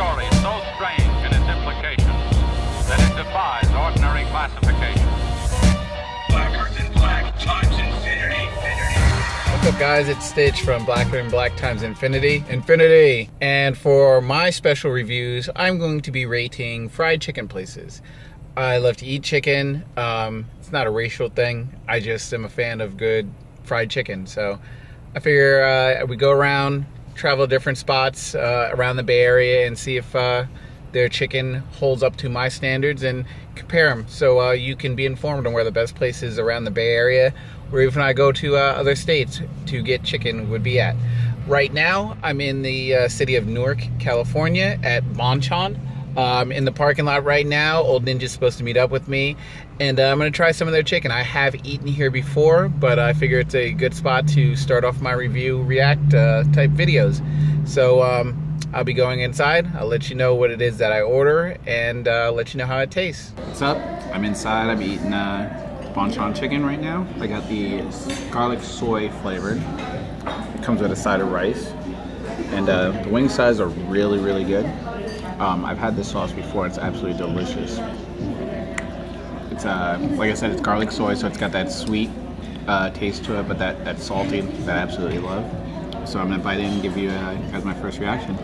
story so strange in its implications that it defies ordinary classification. Blacker Than Black times Infinity. What's up, guys? It's Stitch from Blacker Than Black times Infinity. And for my special reviews, I'm going to be rating fried chicken places. I love to eat chicken. It's not a racial thing. I just am a fan of good fried chicken. So I figure we go around, travel different spots around the Bay Area and see if their chicken holds up to my standards and compare them, so you can be informed on where the best places around the Bay Area, or even I go to other states to get chicken would be at. Right now I'm in the city of Newark, California at Bonchon. I'm in the parking lot right now. Old Ninja's supposed to meet up with me, and I'm gonna try some of their chicken. I have eaten here before, but I figure it's a good spot to start off my review react type videos. So I'll be going inside. I'll let you know what it is that I order, and let you know how it tastes. What's up? I'm inside. I'm eating Bonchon chicken right now. I got the garlic soy flavored. It comes with a side of rice, and the wing sides are really, really good. I've had this sauce before. It's absolutely delicious. It's like I said, it's garlic soy, so it's got that sweet taste to it, but that salty that I absolutely love. So I'm gonna bite in and give you guys my first reaction.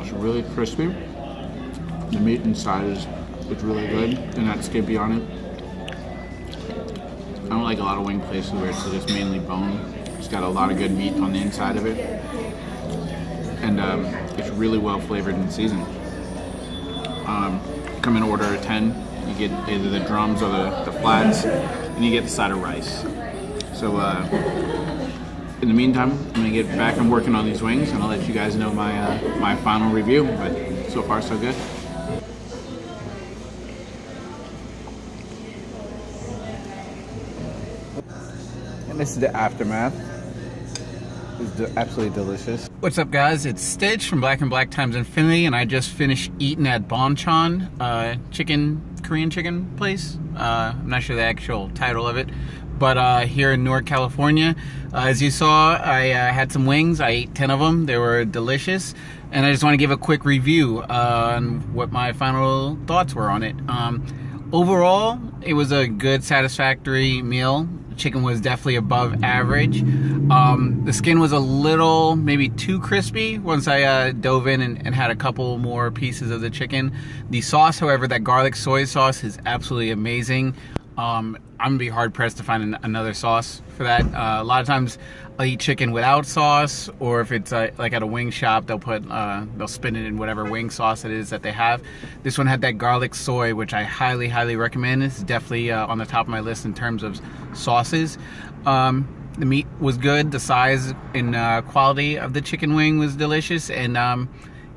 It's really crispy. The meat inside is really good, and that scabby on it. I don't like a lot of wing places where it's just mainly bone. It's got a lot of good meat on the inside of it. And it's really well flavored and seasoned. Come and order a 10. You get either the drums or the flats, and you get the side of rice. So in the meantime, I'm gonna get back. I'm working on these wings, and I'll let you guys know my my final review. But so far, so good. And this is the aftermath. It's absolutely delicious. What's up, guys? It's Stitch from Blacker Than Black times Infinity, and I just finished eating at Bonchon Korean chicken place. I'm not sure the actual title of it, but here in Newark, California. As you saw, I had some wings. I ate 10 of them. They were delicious, and I just want to give a quick review on what my final thoughts were on it. Overall, it was a good, satisfactory meal. Chicken was definitely above average. The skin was a little, maybe too crispy once I dove in and had a couple more pieces of the chicken. The sauce, however, that garlic soy sauce is absolutely amazing. I'm gonna be hard pressed to find another sauce for that. A lot of times I'll eat chicken without sauce, or if it's like at a wing shop, they'll put they'll spin it in whatever wing sauce it is that they have. This one had that garlic soy, which I highly recommend. It's definitely on the top of my list in terms of sauces. The meat was good. The size and quality of the chicken wing was delicious, and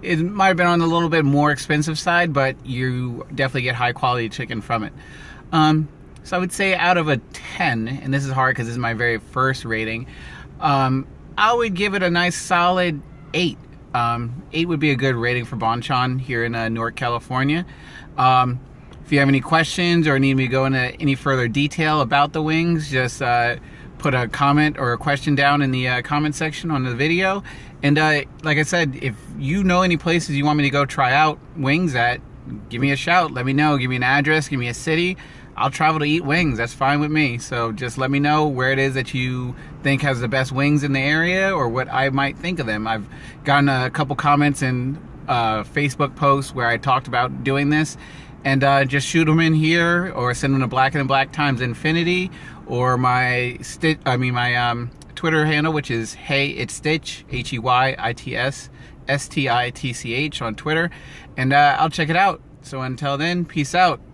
it might have been on the little bit more expensive side, but you definitely get high quality chicken from it. So I would say out of a 10, and this is hard because this is my very first rating, I would give it a nice solid 8. 8 would be a good rating for Bonchon here in Newark, California. If you have any questions or need me to go into any further detail about the wings, just put a comment or a question down in the comment section on the video. And like I said, if you know any places you want me to go try out wings at, give me a shout. Let me know. Give me an address. Give me a city. I'll travel to eat wings. That's fine with me. So just let me know where it is that you think has the best wings in the area, or what I might think of them. I've gotten a couple comments and Facebook posts where I talked about doing this, and just shoot them in here, or send them to Blacker Than Black times Infinity, or my Twitter handle, which is Hey It's Stitch, HeyItSstitch on Twitter, and I'll check it out. So until then, peace out.